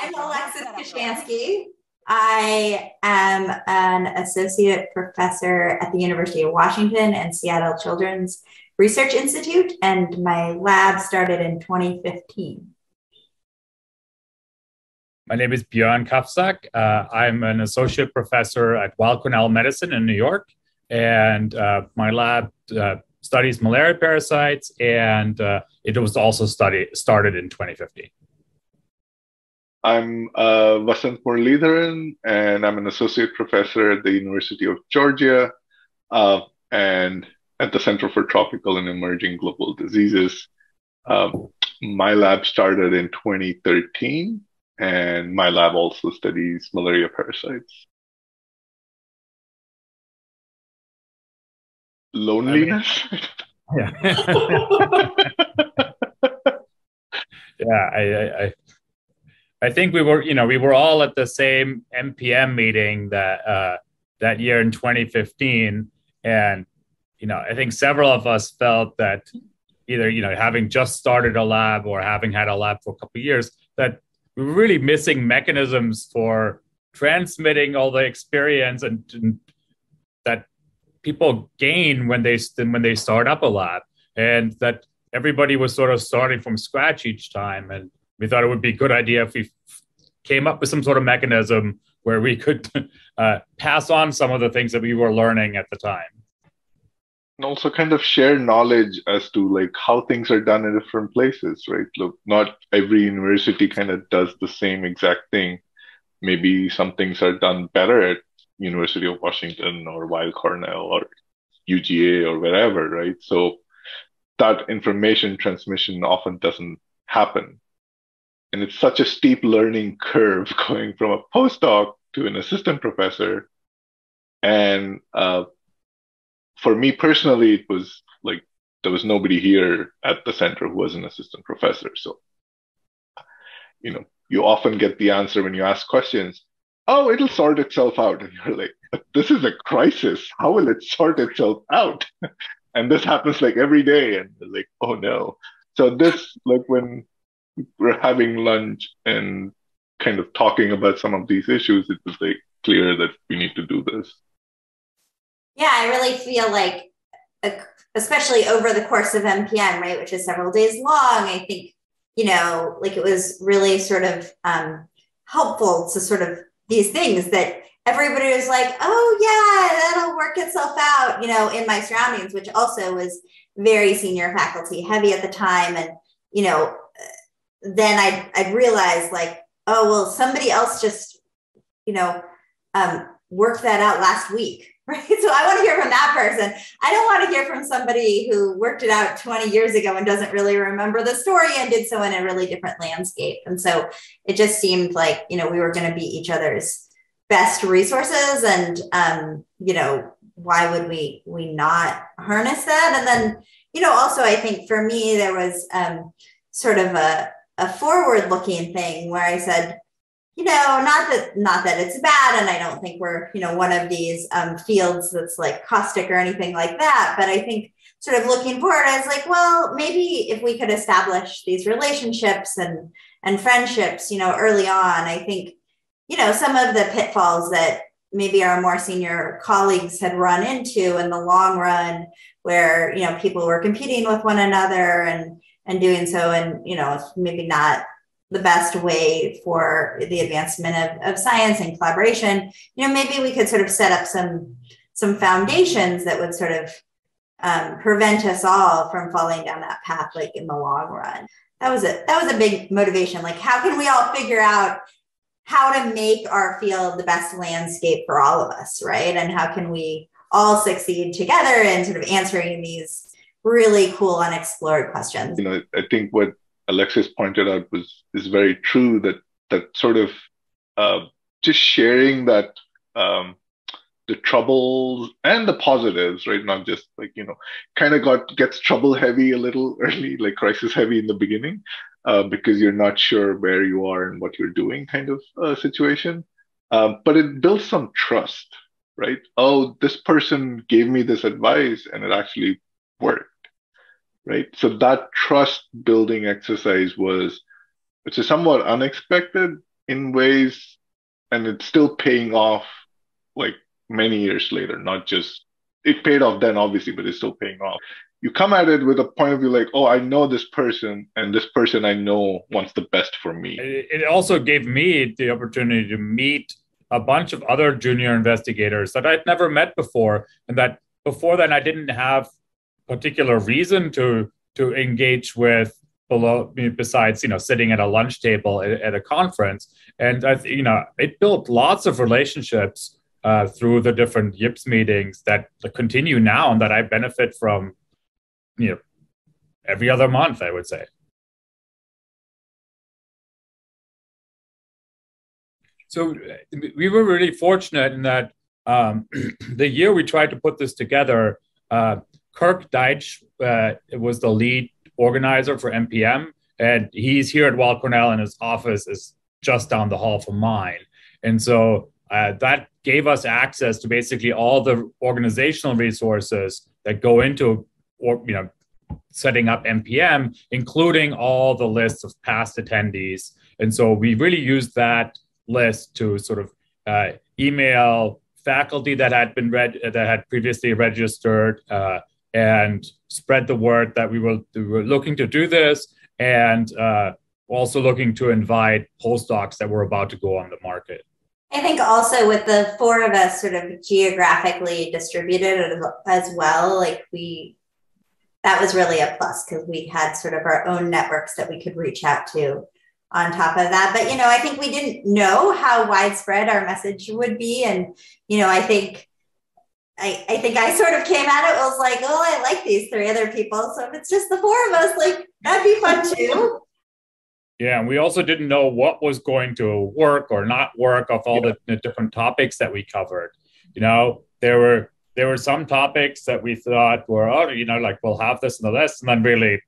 I'm Alexis Kishansky. I am an associate professor at the University of Washington and Seattle Children's Research Institute, and my lab started in 2015. My name is Bjorn Kafsak. I'm an associate professor at Weill Cornell Medicine in New York, and my lab studies malaria parasites, and it was also started in 2015. I'm Vasant Muralidharan, and I'm an associate professor at the University of Georgia and at the Center for Tropical and Emerging Global Diseases. My lab started in 2013, and my lab also studies malaria parasites. Loneliness? Yeah. Yeah, I think we were all at the same MPM meeting that year in 2015, and I think several of us felt that either having just started a lab or having had a lab for a couple of years, that we were really missing mechanisms for transmitting all the experience and that people gain when they start up a lab, and that everybody was sort of starting from scratch each time. And we thought it would be a good idea if we came up with some sort of mechanism where we could pass on some of the things that we were learning at the time. And also kind of share knowledge as to like how things are done in different places, right? Look, not every university kind of does the same exact thing. Maybe some things are done better at University of Washington or Weill Cornell or UGA or wherever, right? So that information transmission often doesn't happen. And it's such a steep learning curve going from a postdoc to an assistant professor. And for me personally, it was like there was nobody here at the center who was an assistant professor. So, you often get the answer when you ask questions, oh, it'll sort itself out. And you're like, this is a crisis. How will it sort itself out? And this happens like every day. And like, oh, no. So this, like when we're having lunch and kind of talking about some of these issues, it was like clear that we need to do this. Yeah, I really feel like, especially over the course of MPM, right, which is several days long, I think, like it was really sort of helpful to sort of these things that everybody was like, oh yeah, that'll work itself out, in my surroundings, which also was very senior faculty heavy at the time. And, then I'd realize like, oh, well, somebody else just, worked that out last week, right? So I want to hear from that person. I don't want to hear from somebody who worked it out 20 years ago and doesn't really remember the story and did so in a really different landscape. And so it just seemed like, we were going to be each other's best resources and, why would we not harness that? And then, also I think for me, there was, sort of a forward-looking thing where I said, not that it's bad, and I don't think we're, one of these fields that's like caustic or anything like that, but I think sort of looking forward, I was like, well, maybe if we could establish these relationships and friendships, early on, I think, some of the pitfalls that maybe our more senior colleagues had run into in the long run where, people were competing with one another and doing so, and maybe not the best way for the advancement of science and collaboration. Maybe we could sort of set up some foundations that would sort of prevent us all from falling down that path, like in the long run. That was a big motivation. Like, how can we all figure out how to make our field the best landscape for all of us, right? And how can we all succeed together in sort of answering these really cool unexplored questions. I think what Alexis pointed out is very true, that sort of just sharing that the troubles and the positives, right? Not just like, kind of gets trouble heavy a little early, like crisis heavy in the beginning, because you're not sure where you are and what you're doing kind of situation. But it builds some trust, right? Oh, this person gave me this advice and it actually worked, right? So that trust building exercise was which is somewhat unexpected in ways, and it's still paying off like many years later, not just, it paid off then obviously, but it's still paying off. You come at it with a point of view like, oh, I know this person, and this person I know wants the best for me. It also gave me the opportunity to meet a bunch of other junior investigators that I'd never met before, and that before then I didn't have particular reason to engage with besides, you know, sitting at a lunch table at a conference. And, you know, it built lots of relationships through the different YIPS meetings that continue now and that I benefit from, you know, every other month, I would say. So we were really fortunate in that the year we tried to put this together, Kirk Deitch was the lead organizer for MPM, and he's here at Weill Cornell, and his office is just down the hall from mine. And so that gave us access to basically all the organizational resources that go into, or, you know, setting up MPM, including all the lists of past attendees. And so we really used that list to sort of email faculty that had been previously registered, and spread the word that we were looking to do this, and also looking to invite postdocs that were about to go on the market. I think also with the four of us sort of geographically distributed as well, like that was really a plus, because we had sort of our own networks that we could reach out to on top of that. But, you know, I think we didn't know how widespread our message would be. And, you know, I think I sort of came at it, was like, oh, I like these three other people, so if it's just the four of us, like, that'd be fun too. Yeah, and we also didn't know what was going to work or not work of all the different topics that we covered. You know, there were some topics that we thought were, oh, you know, like, we'll have this in the list, and then really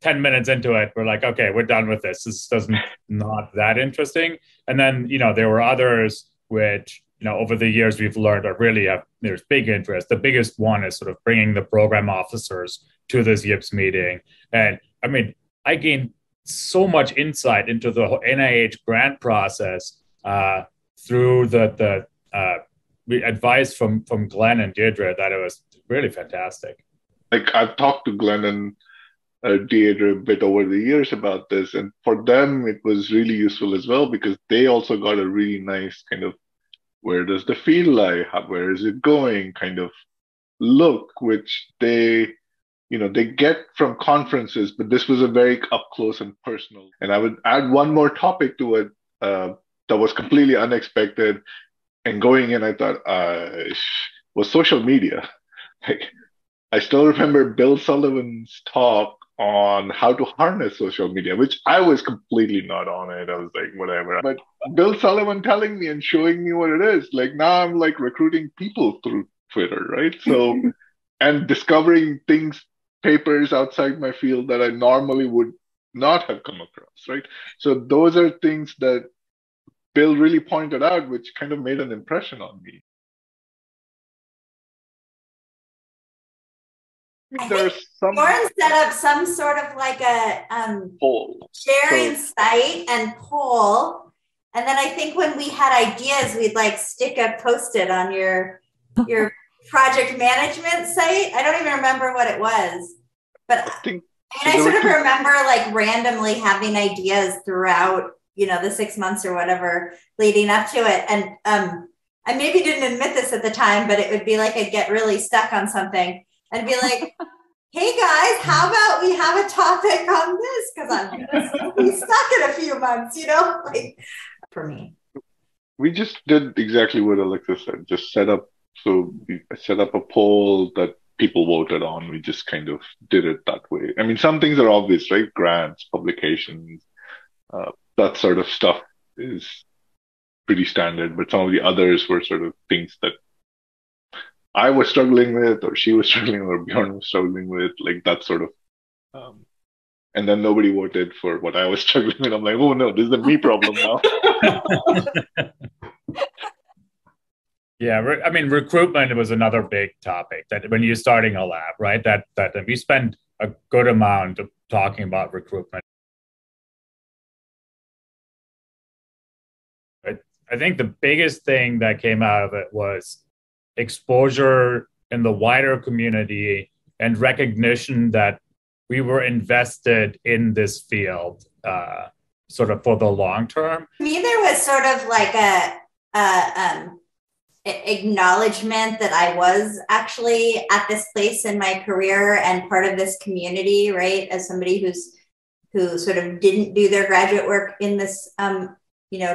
10 minutes into it, we're like, okay, we're done with this. This doesn't not that interesting. And then, you know, there were others which, you know, over the years we've learned are really there's big interest. The biggest one is sort of bringing the program officers to this YIPS meeting. And I mean, I gained so much insight into the NIH grant process through the advice from Glenn and Deirdre that it was really fantastic. Like, I've talked to Glenn and Deirdre a bit over the years about this, and for them it was really useful as well, because they also got a really nice kind of, where does the field lie? Where is it going? Kind of look, which they, you know, they get from conferences, but this was a very up close and personal. And I would add one more topic to it that was completely unexpected. And going in, I thought, was social media. Like, I still remember Bill Sullivan's talk on how to harness social media, which I was completely not on it. I was like, whatever. But Bill Sullivan telling me and showing me what it is, like, now I'm like recruiting people through Twitter, right? So, and discovering things, papers outside my field that I normally would not have come across, right? So those are things that Bill really pointed out, which kind of made an impression on me. I think Bjorn set up some sort of like a poll. Sharing site and poll. And then I think when we had ideas, we'd like stick a post-it on your project management site. I don't even remember what it was. But I sort of remember like randomly having ideas throughout, you know, the 6 months or whatever leading up to it. And I maybe didn't admit this at the time, but it would be like I'd get really stuck on something and be like, hey guys, how about we have a topic on this? Because I'm gonna be stuck in a few months, you know? Like, for me. We just did exactly what Alexis said, just set up a poll that people voted on. We just kind of did it that way. I mean, some things are obvious, right? Grants, publications, that sort of stuff is pretty standard, but some of the others were sort of things that I was struggling with, or she was struggling with, or Bjorn was struggling with, like that sort of, and then nobody voted for what I was struggling with. I'm like, oh no, this is a me problem now. Yeah, I mean, recruitment was another big topic that when you're starting a lab, right? That we spend a good amount of talking about recruitment. I think the biggest thing that came out of it was exposure in the wider community and recognition that we were invested in this field sort of for the long term. I mean, there was sort of like a acknowledgement that I was actually at this place in my career and part of this community, right? As somebody who sort of didn't do their graduate work in this,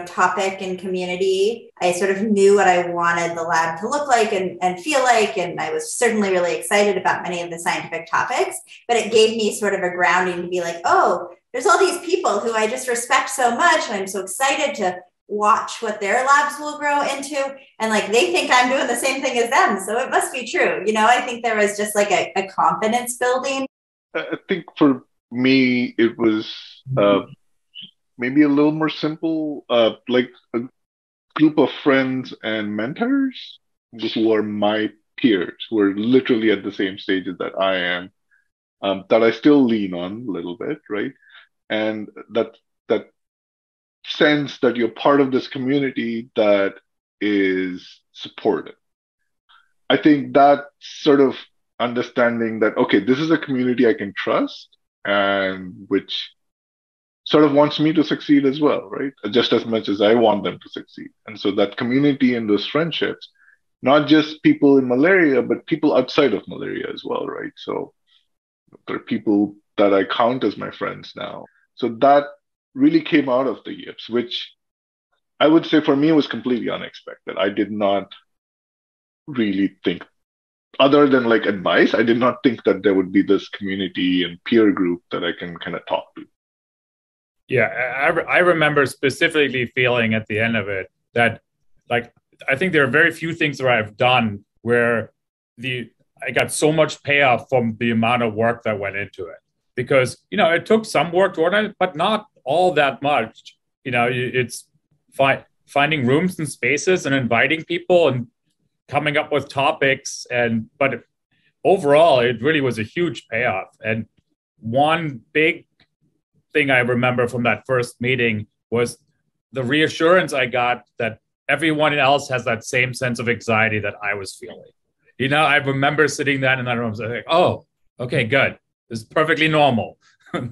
topic and community. I sort of knew what I wanted the lab to look like and feel like, and I was certainly really excited about many of the scientific topics, but it gave me sort of a grounding to be like, oh, there's all these people who I just respect so much, and I'm so excited to watch what their labs will grow into. And like, they think I'm doing the same thing as them, so it must be true. You know, I think there was just like a confidence building. I think for me, it was maybe a little more simple, like a group of friends and mentors who are my peers, who are literally at the same stages that I am, that I still lean on a little bit, right? And that sense that you're part of this community that is supported. I think that sort of understanding that, okay, this is a community I can trust and which sort of wants me to succeed as well, right? Just as much as I want them to succeed. And so that community and those friendships, not just people in malaria, but people outside of malaria as well, right? So there are people that I count as my friends now. So that really came out of the YIPS, which I would say for me was completely unexpected. I did not really think, other than like advice, I did not think that there would be this community and peer group that I can kind of talk to. Yeah, I remember specifically feeling at the end of it that, like, I think there are very few things that I've done where I got so much payoff from the amount of work that went into it. Because, it took some work to organize, but not all that much. It's finding rooms and spaces and inviting people and coming up with topics. But overall, it really was a huge payoff. And one big thing I remember from that first meeting was the reassurance I got that everyone else has that same sense of anxiety that I was feeling. I remember sitting there in that room and saying, oh, okay, good. This is perfectly normal. I'm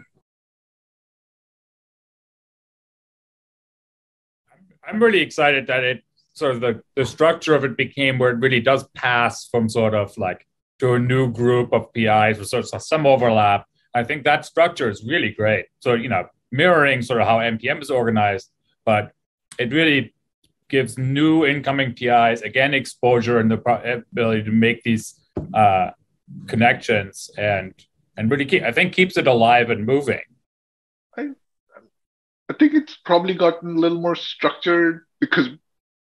really excited that it sort of the structure of it became where it really does pass from sort of like to a new group of PIs with sort of some overlap. I think that structure is really great. So, mirroring sort of how MPM is organized, but it really gives new incoming PIs, again, exposure and the ability to make these connections and really, keeps it alive and moving. I think it's probably gotten a little more structured because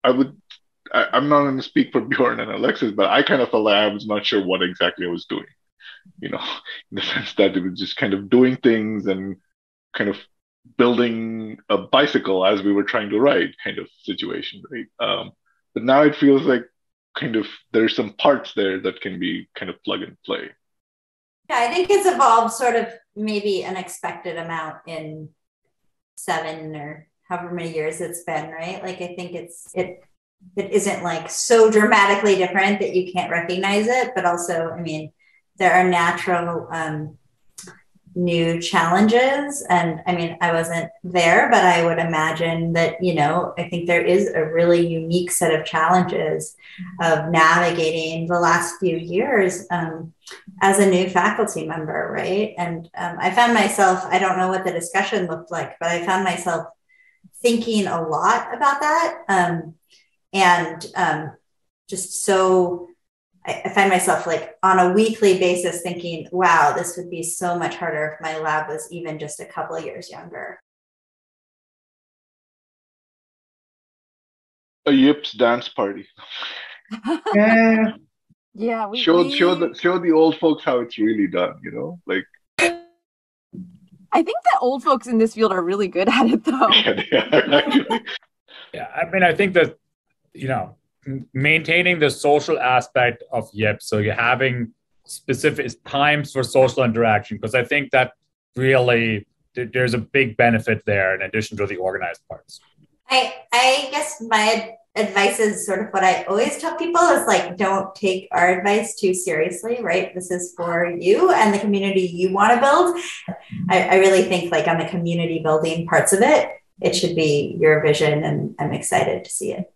I'm not going to speak for Bjorn and Alexis, but I kind of felt like I was not sure what exactly I was doing, in the sense that it was just kind of doing things and kind of building a bicycle as we were trying to ride kind of situation, right? But now it feels like kind of there's some parts there that can be kind of plug and play. Yeah, I think it's evolved sort of maybe an expected amount in 7 or however many years it's been, right? Like, I think it isn't like so dramatically different that you can't recognize it, but also, I mean, there are natural new challenges. And I mean, I wasn't there, but I would imagine that, I think there is a really unique set of challenges of navigating the last few years as a new faculty member, right? And I found myself, I don't know what the discussion looked like, but I found myself thinking a lot about that. Just so I find myself like on a weekly basis thinking, wow, this would be so much harder if my lab was even just a couple of years younger. A YIPS dance party. Yeah. Yeah. Show the old folks how it's really done, like. I think the old folks in this field are really good at it though. Yeah, they are, actually. Yeah. I mean, I think that, maintaining the social aspect of YIPS. So you're having specific times for social interaction, because I think that really there's a big benefit there in addition to the organized parts. I guess my advice is sort of what I always tell people is like, don't take our advice too seriously, right? This is for you and the community you want to build. I really think like on the community building parts of it, it should be your vision, and I'm excited to see it.